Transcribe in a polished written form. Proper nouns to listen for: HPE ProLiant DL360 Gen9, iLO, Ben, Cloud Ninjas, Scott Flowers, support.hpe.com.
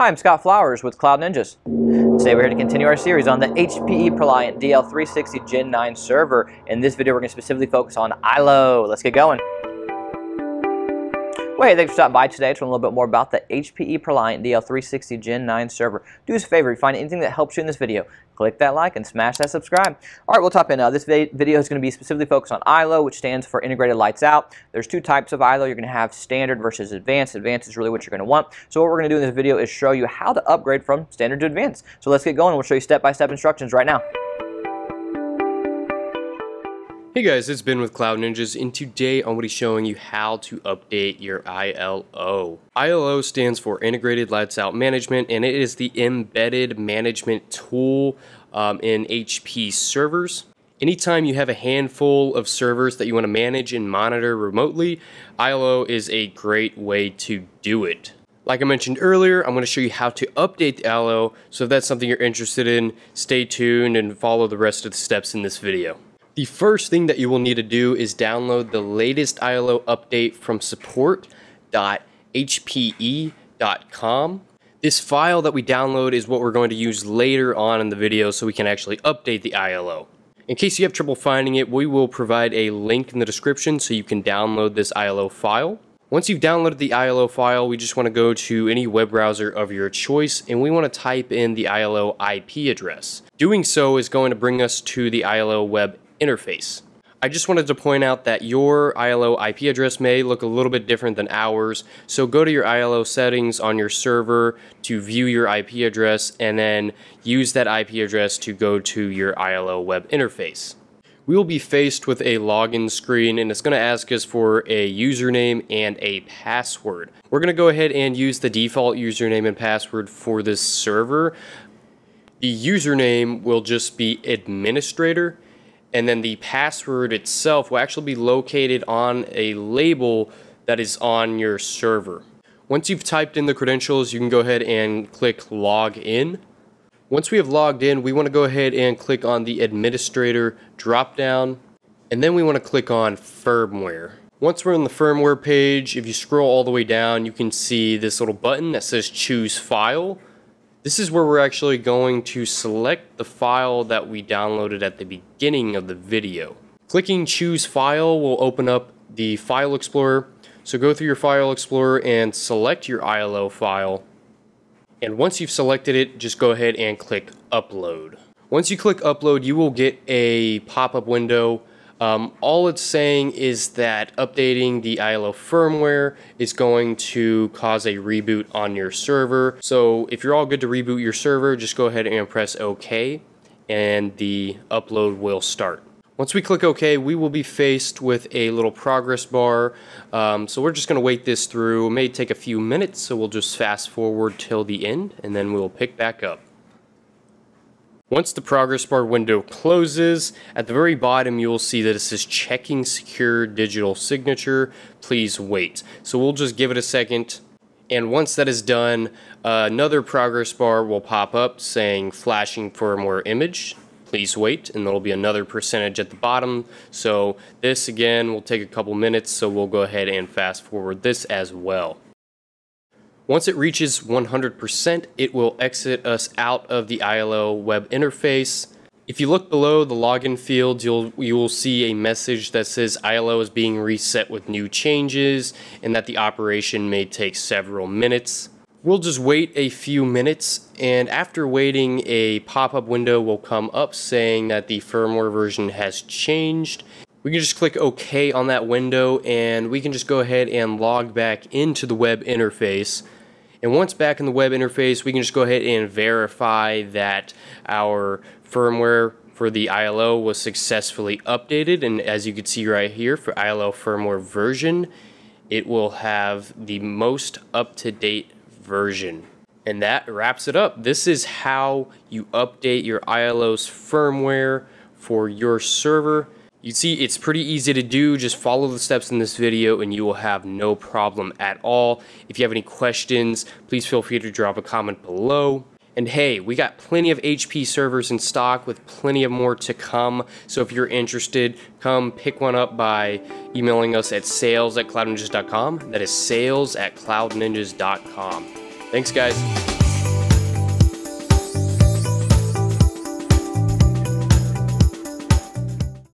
Hi, I'm Scott Flowers with Cloud Ninjas. Today we're here to continue our series on the HPE ProLiant DL360 Gen9 server. In this video we're going to specifically focus on iLO. Let's get going. Well, hey, thanks for stopping by today to learn a little bit more about the HPE ProLiant DL360 Gen9 server. Do us a favor, if you find anything that helps you in this video, click that like and smash that subscribe. All right, we'll top in. This video is going to be specifically focused on iLO, which stands for Integrated Lights Out. There's two types of iLO. You're going to have standard versus advanced. Advanced is really what you're going to want. So what we're going to do in this video is show you how to upgrade from standard to advanced. So let's get going. We'll show you step-by-step instructions right now. Hey guys, it's Ben with Cloud Ninjas, and today I'm going to be showing you how to update your iLO. iLO stands for Integrated Lights Out Management, and it is the embedded management tool in HP servers. Anytime you have a handful of servers that you want to manage and monitor remotely, iLO is a great way to do it. Like I mentioned earlier, I'm going to show you how to update the iLO, so if that's something you're interested in, stay tuned and follow the rest of the steps in this video. The first thing that you will need to do is download the latest iLO update from support.hpe.com. This file that we download is what we're going to use later on in the video so we can actually update the iLO. In case you have trouble finding it, we will provide a link in the description so you can download this iLO file. Once you've downloaded the iLO file, we just want to go to any web browser of your choice and we want to type in the iLO IP address. Doing so is going to bring us to the iLO web interface. I just wanted to point out that your iLO IP address may look a little bit different than ours, so go to your iLO settings on your server to view your IP address and then use that IP address to go to your iLO web interface. We will be faced with a login screen and it's going to ask us for a username and a password. We're going to go ahead and use the default username and password for this server. The username will just be administrator. And then the password itself will actually be located on a label that is on your server. Once you've typed in the credentials, you can go ahead and click log in. Once we have logged in, we want to go ahead and click on the administrator dropdown, and then we want to click on firmware. Once we're on the firmware page, if you scroll all the way down, you can see this little button that says choose file. This is where we're actually going to select the file that we downloaded at the beginning of the video. Clicking choose file will open up the file explorer. So go through your file explorer and select your iLO file. And once you've selected it, just go ahead and click upload. Once you click upload, you will get a pop-up window. All it's saying is that updating the iLO firmware is going to cause a reboot on your server. So if you're all good to reboot your server, just go ahead and press OK and the upload will start. Once we click OK, we will be faced with a little progress bar. So we're just going to wait this through. It may take a few minutes, so we'll just fast forward till the end and then we'll pick back up. Once the progress bar window closes, at the very bottom you'll see that it says checking secure digital signature, please wait. So we'll just give it a second, and once that is done, another progress bar will pop up saying flashing firmware image, please wait, and there will be another percentage at the bottom. So this again will take a couple minutes, so we'll go ahead and fast forward this as well. Once it reaches 100%, it will exit us out of the iLO web interface. If you look below the login field, you will see a message that says iLO is being reset with new changes and that the operation may take several minutes. We'll just wait a few minutes, and after waiting, a pop-up window will come up saying that the firmware version has changed. We can just click OK on that window and we can just go ahead and log back into the web interface. And once back in the web interface, we can just go ahead and verify that our firmware for the iLO was successfully updated. And as you can see right here, for iLO firmware version, it will have the most up-to-date version. And that wraps it up. This is how you update your iLO's firmware for your server. You see, it's pretty easy to do. Just follow the steps in this video and you will have no problem at all. If you have any questions, please feel free to drop a comment below. And hey, we got plenty of HP servers in stock with plenty of more to come. So if you're interested, come pick one up by emailing us at sales@cloudninjas.com. That is sales@cloudninjas.com. Thanks, guys.